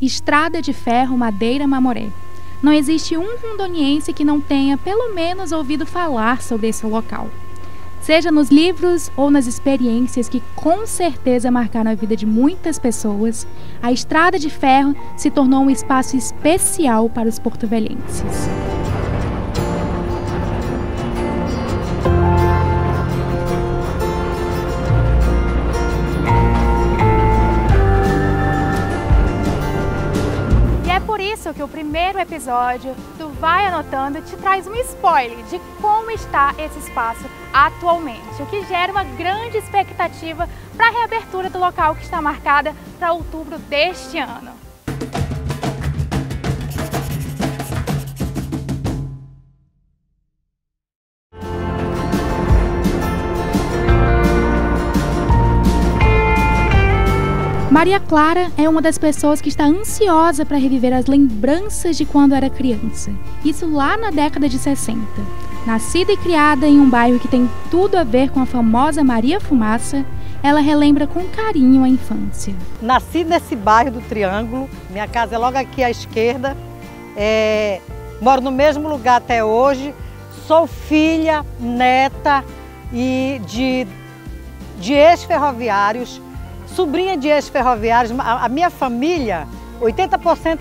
Estrada de Ferro Madeira-Mamoré. Não existe um rondoniense que não tenha pelo menos ouvido falar sobre esse local. Seja nos livros ou nas experiências que com certeza marcaram a vida de muitas pessoas, a Estrada de Ferro se tornou um espaço especial para os portovelhenses. Que o primeiro episódio do Vai Anotando te traz um spoiler de como está esse espaço atualmente, o que gera uma grande expectativa para a reabertura do local, que está marcada para outubro deste ano. Maria Clara é uma das pessoas que está ansiosa para reviver as lembranças de quando era criança. Isso lá na década de 60. Nascida e criada em um bairro que tem tudo a ver com a famosa Maria Fumaça, ela relembra com carinho a infância. Nasci nesse bairro do Triângulo, minha casa é logo aqui à esquerda. Moro no mesmo lugar até hoje. Sou filha, neta e de ex-ferroviários. Sobrinha de ex-ferroviários, a minha família, 80%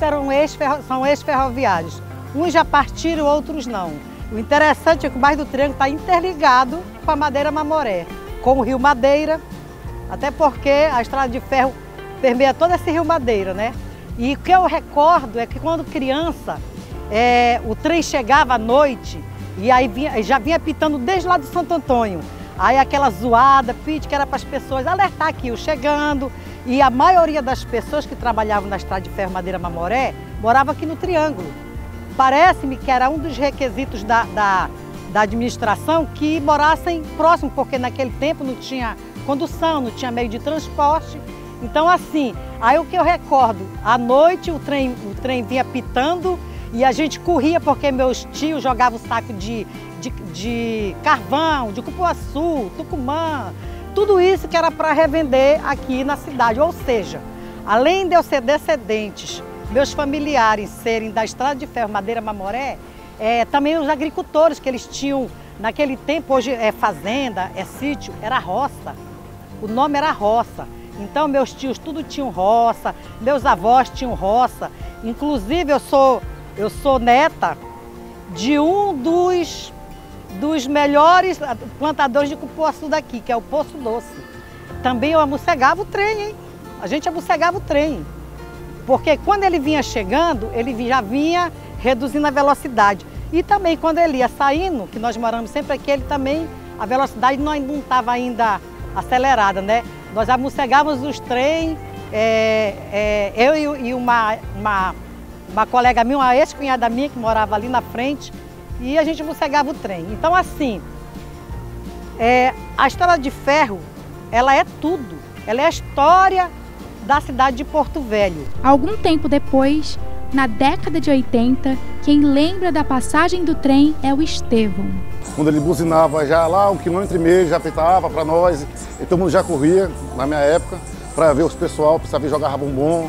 são ex-ferroviários. Uns já partiram, outros não. O interessante é que o bairro do Triângulo está interligado com a Madeira Mamoré, com o Rio Madeira, até porque a Estrada de Ferro permeia todo esse Rio Madeira, né? E o que eu recordo é que quando criança, o trem chegava à noite e aí já vinha pitando desde lá do Santo Antônio. Aí aquela zoada, pit, que era para as pessoas alertar aqui, o chegando. E a maioria das pessoas que trabalhavam na Estrada de Ferro Madeira-Mamoré morava aqui no Triângulo. Parece-me que era um dos requisitos da administração que morassem próximo, porque naquele tempo não tinha condução, não tinha meio de transporte. Então assim, aí o que eu recordo, à noite o trem vinha pitando e a gente corria porque meus tios jogavam o saco de carvão, de cupuaçu, tucumã, tudo isso que era para revender aqui na cidade. Ou seja, além de eu ser descendentes, meus familiares serem da Estrada de Ferro Madeira-Mamoré, também os agricultores que eles tinham naquele tempo, hoje é fazenda, é sítio, era roça, o nome era roça. Então meus tios tudo tinham roça, meus avós tinham roça, inclusive eu sou neta de um dos melhores plantadores de cupuaçu daqui, que é o Poço Doce. Também eu amossegava o trem, hein? A gente amossegava o trem. Porque quando ele vinha chegando, ele já vinha reduzindo a velocidade. E também quando ele ia saindo, que nós moramos sempre aqui, ele também, a velocidade não estava ainda acelerada, né? Nós amossegávamos os trens, eu e uma colega minha, uma ex-cunhada minha que morava ali na frente, e a gente mocegava o trem. Então assim, a Estrada de Ferro, ela é tudo, ela é a história da cidade de Porto Velho. Algum tempo depois, na década de 80, quem lembra da passagem do trem é o Estevão. Quando ele buzinava já lá, 1,5 km, já pitava para nós, e todo mundo já corria, na minha época, para ver os pessoal, para saber jogar bombom.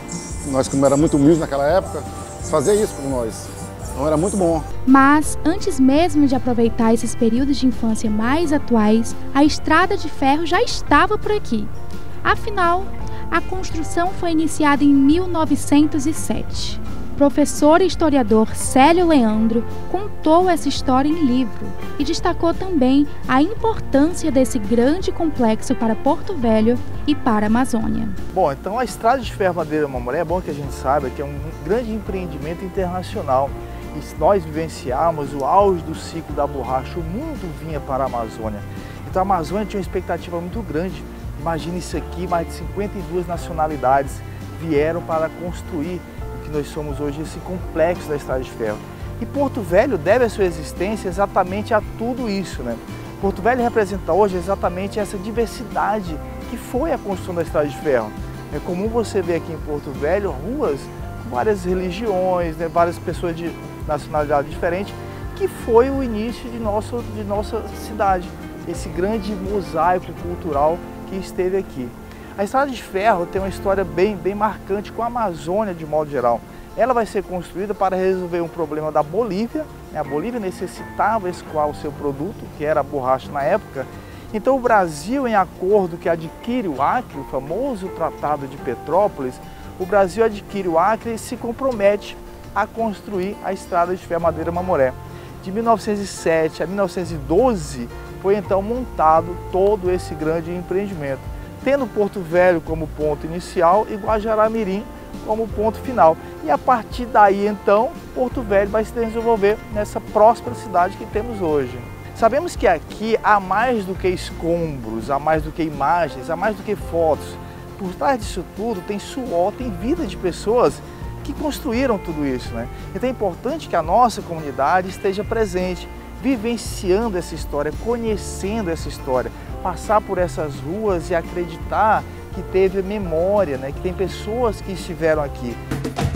Nós, como era muito humilde naquela época, fazia isso por nós. Então era muito bom. Mas, antes mesmo de aproveitar esses períodos de infância mais atuais, a Estrada de Ferro já estava por aqui. Afinal, a construção foi iniciada em 1907. Professor e historiador Célio Leandro contou essa história em livro e destacou também a importância desse grande complexo para Porto Velho e para a Amazônia. Bom, então a Estrada de Ferro Madeira-Mamoré, é bom que a gente saiba que é um grande empreendimento internacional. E se nós vivenciarmos o auge do ciclo da borracha, o mundo vinha para a Amazônia. Então a Amazônia tinha uma expectativa muito grande. Imagine isso aqui, mais de 52 nacionalidades vieram para construir que nós somos hoje, esse complexo da Estrada de Ferro. E Porto Velho deve a sua existência exatamente a tudo isso, né? Porto Velho representa hoje exatamente essa diversidade que foi a construção da Estrada de Ferro. É comum você ver aqui em Porto Velho ruas com várias religiões, né? Várias pessoas de nacionalidade diferente, que foi o início de nossa cidade, esse grande mosaico cultural que esteve aqui. A Estrada de Ferro tem uma história bem marcante com a Amazônia de modo geral. Ela vai ser construída para resolver um problema da Bolívia, né? A Bolívia necessitava escoar o seu produto, que era a borracha na época. Então o Brasil, em acordo que adquire o Acre, o famoso Tratado de Petrópolis, o Brasil adquire o Acre e se compromete a construir a Estrada de Ferro Madeira-Mamoré. De 1907 a 1912 foi então montado todo esse grande empreendimento, tendo Porto Velho como ponto inicial e Guajará-Mirim como ponto final. E a partir daí então, Porto Velho vai se desenvolver nessa próspera cidade que temos hoje. Sabemos que aqui há mais do que escombros, há mais do que imagens, há mais do que fotos. Por trás disso tudo tem suor, tem vida de pessoas que construíram tudo isso, né? Então é importante que a nossa comunidade esteja presente, vivenciando essa história, conhecendo essa história, passar por essas ruas e acreditar que teve memória, né? Que tem pessoas que estiveram aqui.